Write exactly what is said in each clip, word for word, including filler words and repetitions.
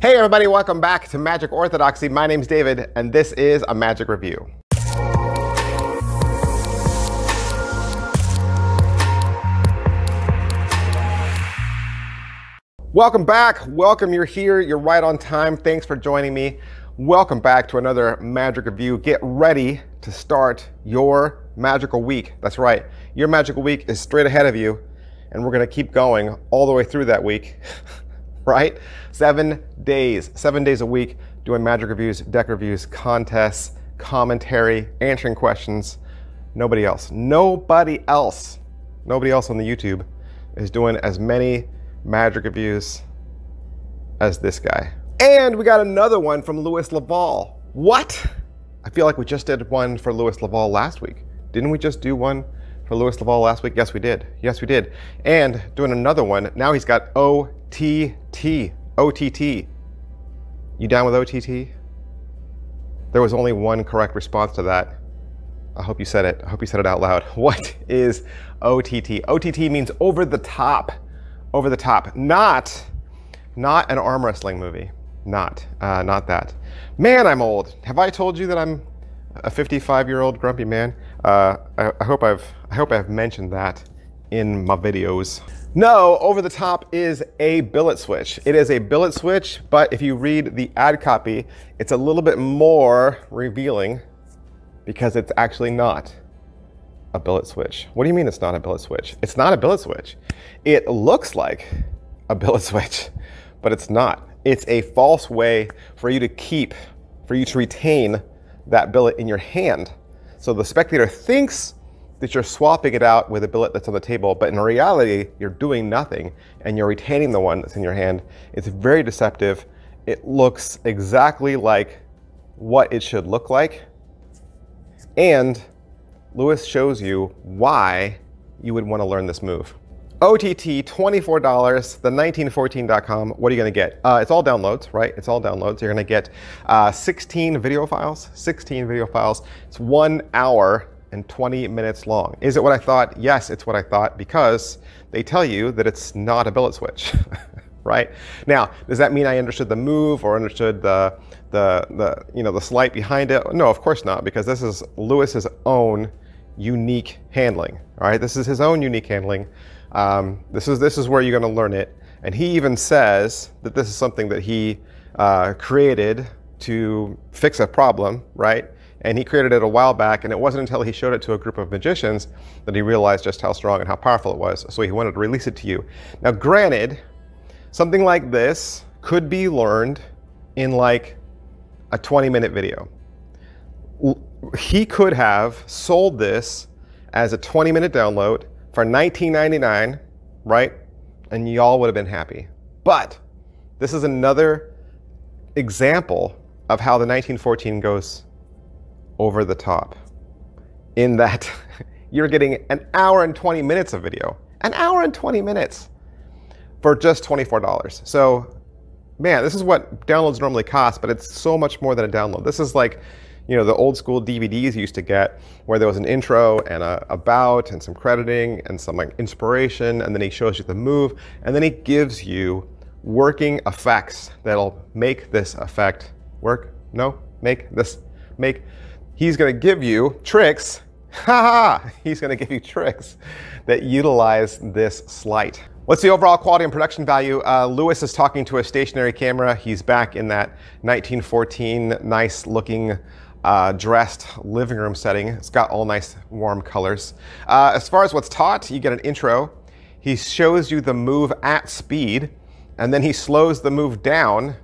Hey everybody, welcome back to Magic Orthodoxy. My name's David, and this is a Magic Review. Welcome back, welcome, you're here, you're right on time. Thanks for joining me. Welcome back to another Magic Review. Get ready to start your magical week. That's right, your magical week is straight ahead of you, and we're gonna keep going all the way through that week. Right? Seven days, seven days a week, doing magic reviews, deck reviews, contests, commentary, answering questions. Nobody else, nobody else, nobody else on the YouTube is doing as many magic reviews as this guy. And we got another one from Lewis LeVal. What? I feel like we just did one for Lewis LeVal last week. Didn't we just do one for Lewis LeVal last week? Yes, we did. Yes, we did. And doing another one. Now he's got O T T. O T T. You down with O T T? There was only one correct response to that. I hope you said it. I hope you said it out loud. What is O T T? O T T means over the top. Over the top. Not, not an arm wrestling movie. Not, uh, not that. Man, I'm old. Have I told you that I'm a fifty-five-year-old grumpy man? Uh, I, I hope I've, I hope I've mentioned that in my videos. No, over the top is a billet switch. It is a billet switch, but if you read the ad copy, it's a little bit more revealing because it's actually not a billet switch. What do you mean it's not a billet switch? It's not a billet switch. It looks like a billet switch, but it's not. It's a false way for you to keep, for you to retain that billet in your hand. So the spectator thinks that you're swapping it out with a billet that's on the table, but in reality, you're doing nothing and you're retaining the one that's in your hand. It's very deceptive. It looks exactly like what it should look like. And Lewis shows you why you would want to learn this move. O T T, twenty-four dollars, the nineteen fourteen dot com. What are you going to get? Uh, it's all downloads, right? It's all downloads. You're going to get uh, sixteen video files, sixteen video files. It's one hour and twenty minutes long. Is it what I thought? Yes, it's what I thought, because they tell you that it's not a billet switch, right? Now, does that mean I understood the move or understood the, the, the, you know, the slight behind it? No, of course not, because this is Lewis's own unique handling, all right? This is his own unique handling. Um, this is this is where you're going to learn it, and he even says that this is something that he uh, created to fix a problem, right? And he created it a while back, and it wasn't until he showed it to a group of magicians that he realized just how strong and how powerful it was. So he wanted to release it to you. Now, granted, something like this could be learned in like a twenty-minute video. He could have sold this as a twenty-minute download for nineteen ninety-nine, right? And y'all would have been happy. But this is another example of how the nineteen fourteen goes over the top, in that you're getting an hour and twenty minutes of video, an hour and twenty minutes for just twenty-four dollars. So man, this is what downloads normally cost, but it's so much more than a download. This is like, you know, the old school D V Ds you used to get where there was an intro and a about and some crediting and some like inspiration, and then he shows you the move, and then he gives you working effects that'll make this effect work. No, make this, make. He's gonna give you tricks, ha ha! He's gonna give you tricks that utilize this sleight. What's the overall quality and production value? Uh, Lewis is talking to a stationary camera. He's back in that nineteen fourteen nice looking Uh, dressed living room setting. It's got all nice warm colors. Uh, as far as what's taught, you get an intro. He shows you the move at speed, and then he slows the move down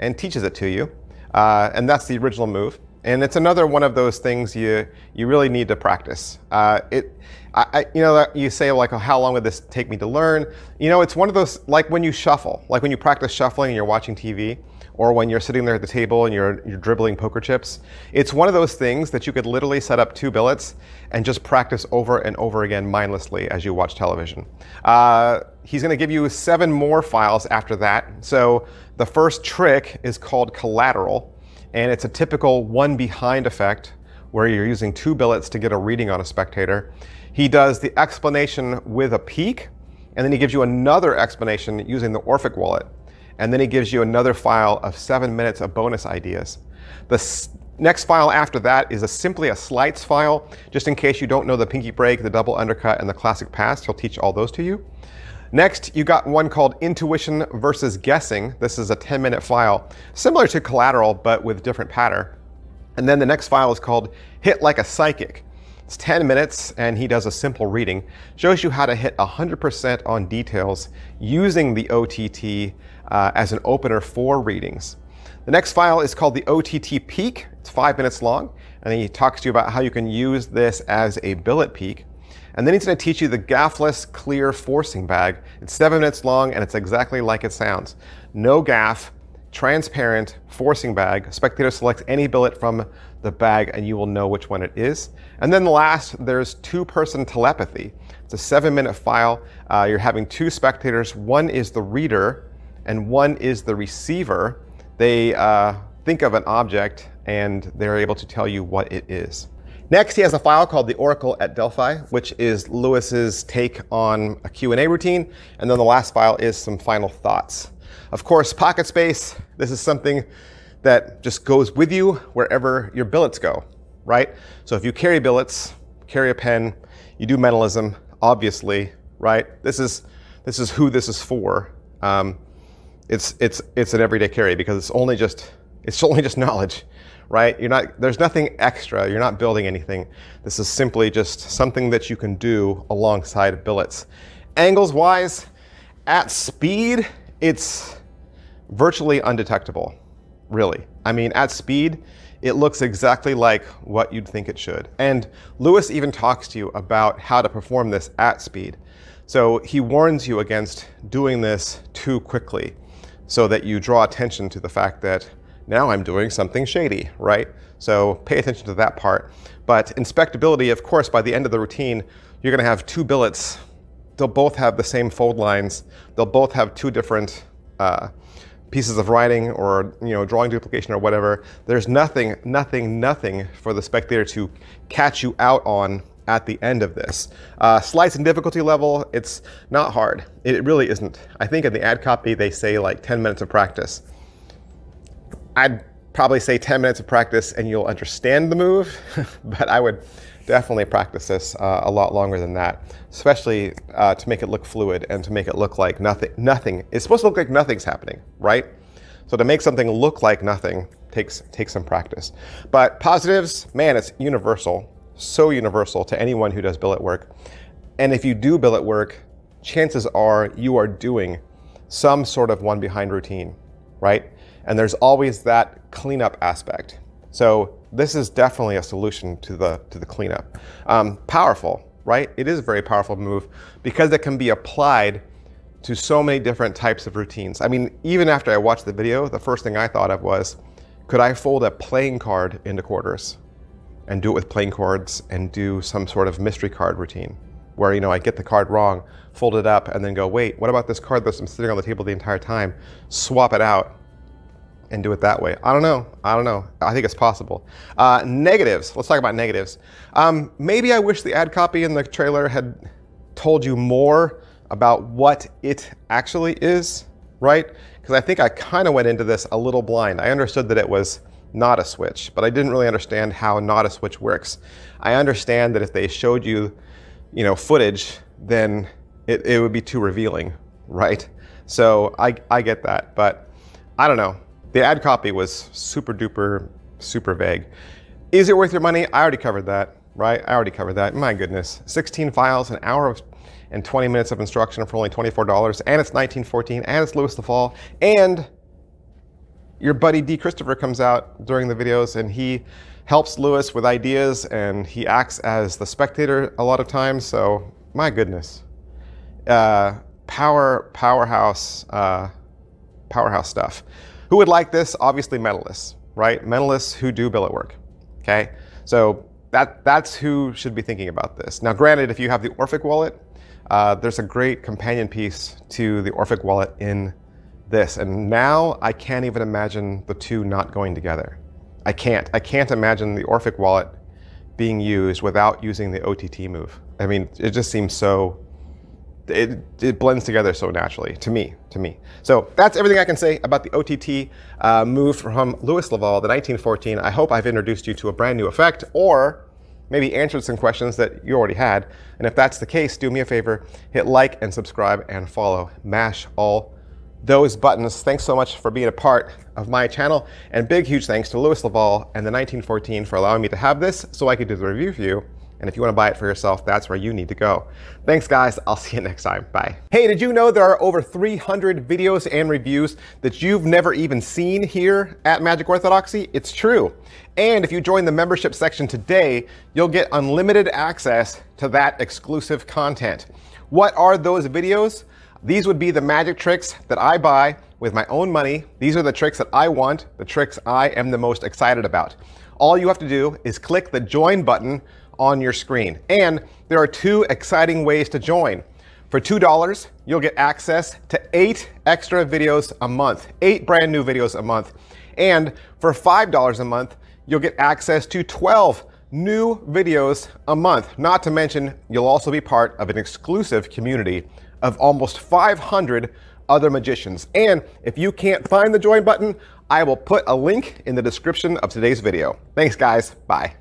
and teaches it to you. Uh, and that's the original move. And it's another one of those things you you really need to practice. Uh, it, I, I, you know, you say like, oh, how long would this take me to learn? You know, it's one of those, like when you shuffle, like when you practice shuffling and you're watching T V, or when you're sitting there at the table and you're, you're dribbling poker chips. It's one of those things that you could literally set up two billets and just practice over and over again mindlessly as you watch television. Uh, he's gonna give you seven more files after that. So the first trick is called collateral, and it's a typical one behind effect where you're using two billets to get a reading on a spectator. He does the explanation with a peek, and then he gives you another explanation using the Orphic wallet. and then he gives you another file of seven minutes of bonus ideas. The next file after that is a, simply a slides file, just in case you don't know the pinky break, the double undercut, and the classic pass. He'll teach all those to you. Next, you got one called Intuition versus Guessing. This is a ten minute file, similar to Collateral, but with different pattern. And then the next file is called Hit Like a Psychic. It's ten minutes, and he does a simple reading. Shows you how to hit one hundred percent on details using the O T T uh, as an opener for readings. The next file is called the O T T Peak. It's five minutes long, and he talks to you about how you can use this as a billet peak. And then he's going to teach you the gaffless clear forcing bag. It's seven minutes long, and it's exactly like it sounds. No gaff, transparent forcing bag. Spectator selects any billet from the bag, and you will know which one it is. And then last, there's two-person telepathy. It's a seven minute file. Uh, you're having two spectators. One is the reader, and one is the receiver. They uh, think of an object, and they're able to tell you what it is. Next, he has a file called The Oracle at Delphi, which is Lewis's take on a Q and A routine. And then the last file is some final thoughts. Of course, pocket space, this is something that just goes with you wherever your billets go, right? So if you carry billets, carry a pen, you do mentalism, obviously, right? This is, this is who this is for. Um, it's, it's, it's an everyday carry because it's only just, it's only just knowledge. Right? You're not, there's nothing extra. You're not building anything. This is simply just something that you can do alongside billets. Angles wise, at speed, it's virtually undetectable, really. I mean, at speed, it looks exactly like what you'd think it should. And Lewis even talks to you about how to perform this at speed. So he warns you against doing this too quickly so that you draw attention to the fact that now I'm doing something shady, right? So pay attention to that part. But inspectability, of course, by the end of the routine, you're gonna have two billets. They'll both have the same fold lines. They'll both have two different uh, pieces of writing or you know drawing duplication or whatever. There's nothing, nothing, nothing for the spectator to catch you out on at the end of this. Uh, slides and difficulty level, it's not hard. It really isn't. I think in the ad copy, they say like ten minutes of practice. I'd probably say ten minutes of practice and you'll understand the move, but I would definitely practice this uh, a lot longer than that, especially uh, to make it look fluid and to make it look like nothing, nothing. It's supposed to look like nothing's happening, right? So to make something look like nothing takes, takes some practice. But positives, man, it's universal, so universal to anyone who does billet work. And if you do billet work, chances are you are doing some sort of one behind routine, right? And there's always that cleanup aspect. So this is definitely a solution to the, to the cleanup. Um, powerful, right? It is a very powerful move because it can be applied to so many different types of routines. I mean, even after I watched the video, the first thing I thought of was, could I fold a playing card into quarters and do it with playing cards and do some sort of mystery card routine where, you know, I get the card wrong, fold it up and then go, wait, what about this card that's been sitting on the table the entire time? Swap it out and do it that way. I don't know, I don't know. I think it's possible. Uh, negatives, let's talk about negatives. Um, maybe I wish the ad copy in the trailer had told you more about what it actually is, right? Because I think I kind of went into this a little blind. I understood that it was not a switch, but I didn't really understand how not a switch works. I understand that if they showed you, you know, footage, then it, it would be too revealing, right? So I, I get that, but I don't know. The ad copy was super duper, super vague. Is it worth your money? I already covered that, right? I already covered that, my goodness. sixteen files, an hour and twenty minutes of instruction for only twenty-four dollars, and it's nineteen fourteen, and it's Lewis LeVal, and your buddy Dee Christopher comes out during the videos, and he helps Lewis with ideas, and he acts as the spectator a lot of times, so my goodness. Uh, power, powerhouse, uh, powerhouse stuff. Who would like this? Obviously mentalists, right? Mentalists who do billet work, okay? So that, that's who should be thinking about this. Now granted, if you have the Orphic wallet, uh, there's a great companion piece to the Orphic wallet in this. And now I can't even imagine the two not going together. I can't. I can't imagine the Orphic wallet being used without using the O T T move. I mean, it just seems so it, it blends together so naturally to me, to me. So that's everything I can say about the O T T uh, move from Lewis LeVal, the nineteen fourteen. I hope I've introduced you to a brand new effect, or maybe answered some questions that you already had. And if that's the case, do me a favor, hit like and subscribe and follow. Mash all those buttons. Thanks so much for being a part of my channel, and big, huge thanks to Lewis LeVal and the nineteen fourteen for allowing me to have this so I could do the review for you. And if you want to buy it for yourself, that's where you need to go. Thanks guys, I'll see you next time, bye. Hey, did you know there are over three hundred videos and reviews that you've never even seen here at Magic Orthodoxy? It's true. And if you join the membership section today, you'll get unlimited access to that exclusive content. What are those videos? These would be the magic tricks that I buy with my own money. These are the tricks that I want, the tricks I am the most excited about. All you have to do is click the join button on your screen. And there are two exciting ways to join. For two dollars, you'll get access to eight extra videos a month, eight brand new videos a month. And for five dollars a month, you'll get access to twelve new videos a month. Not to mention, you'll also be part of an exclusive community of almost five hundred other magicians. And if you can't find the join button, I will put a link in the description of today's video. Thanks guys, bye.